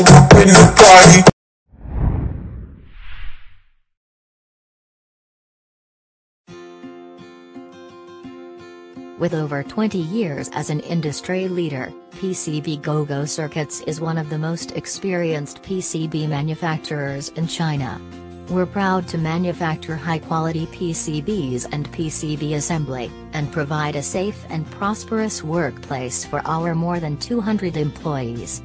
up in the party. With over 20 years as an industry leader, PCBGoGo Circuits is one of the most experienced PCB manufacturers in China. We're proud to manufacture high-quality PCBs and PCB assembly, and provide a safe and prosperous workplace for our more than 200 employees.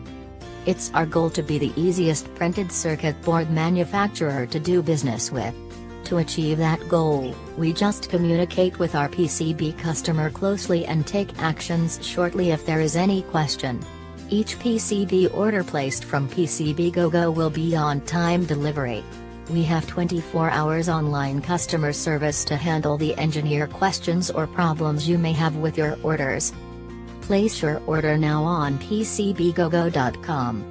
It's our goal to be the easiest printed circuit board manufacturer to do business with. To achieve that goal, we just communicate with our PCB customer closely and take actions shortly if there is any question. Each PCB order placed from PCBGoGo will be on-time delivery. We have 24 hours online customer service to handle the engineer questions or problems you may have with your orders. Place your order now on PCBGoGo.com.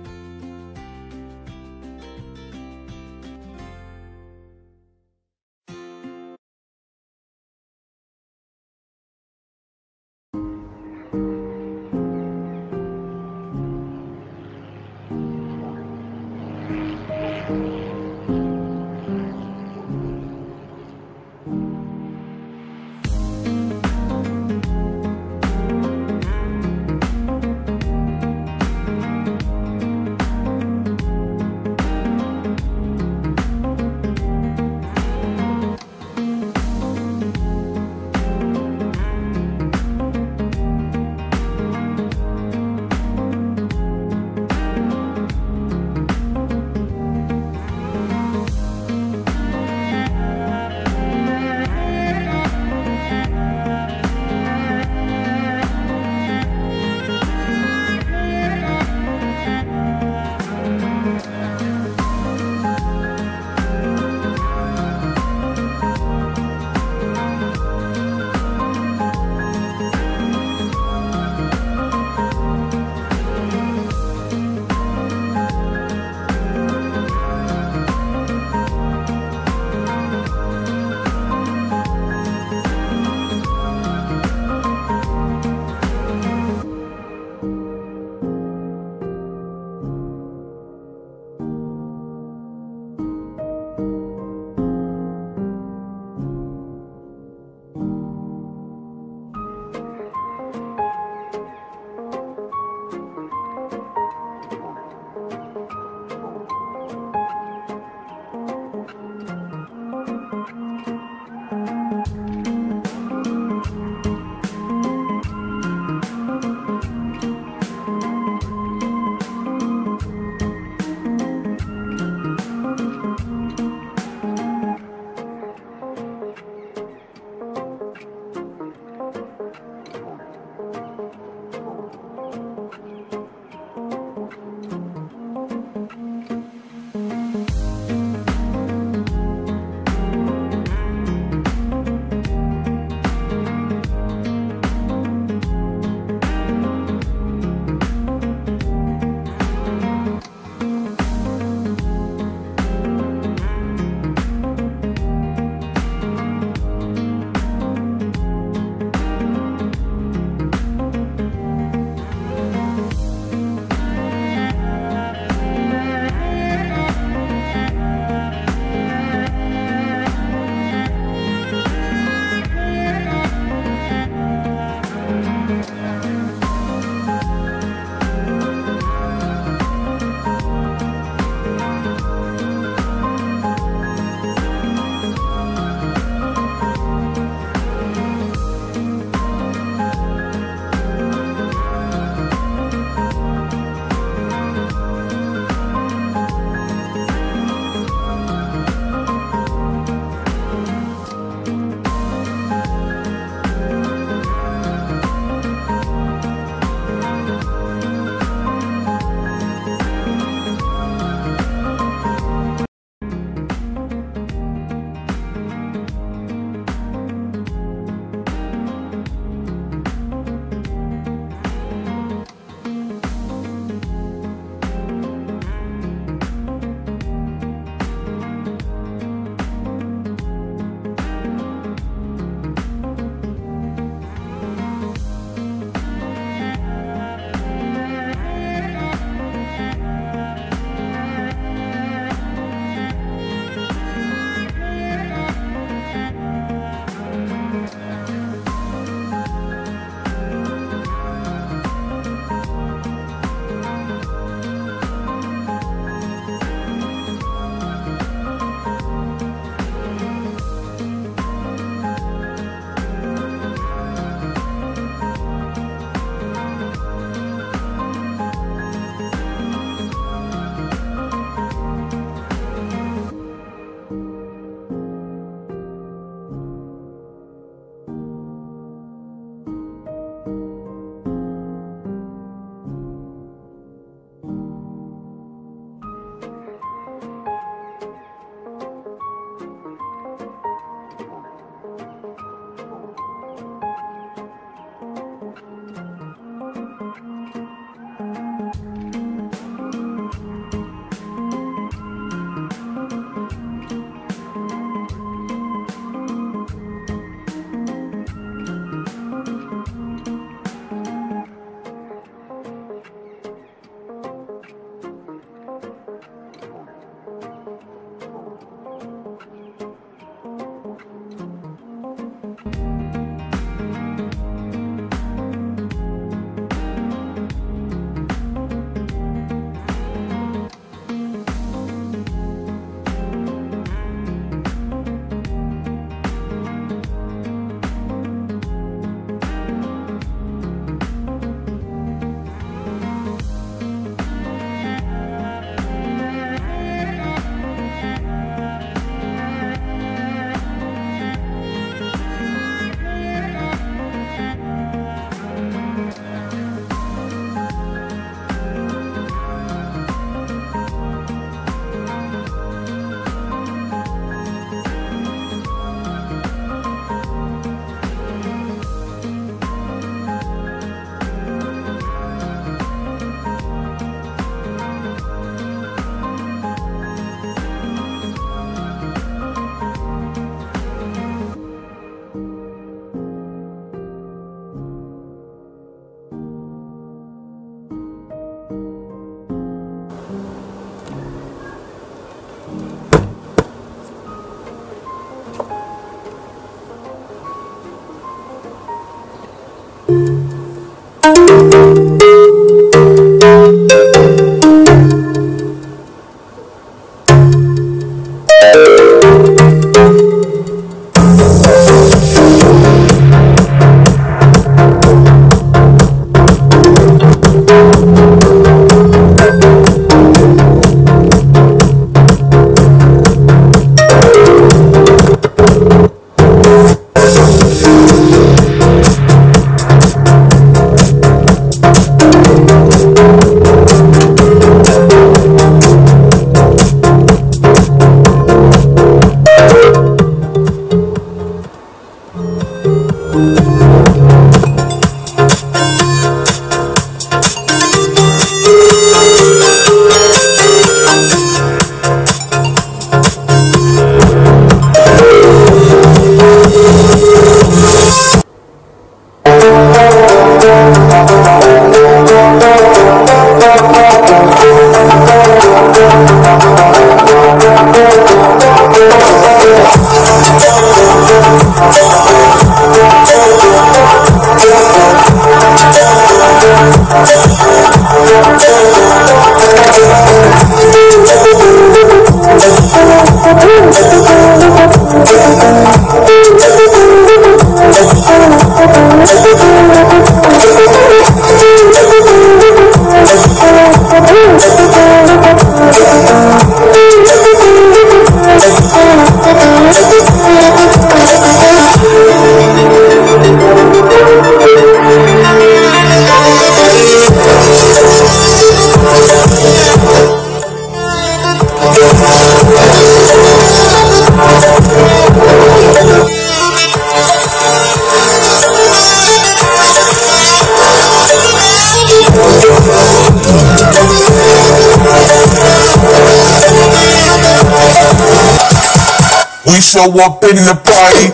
We show up in the party.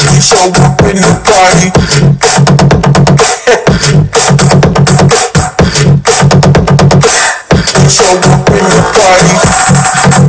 We show up in the party. We show up in the party.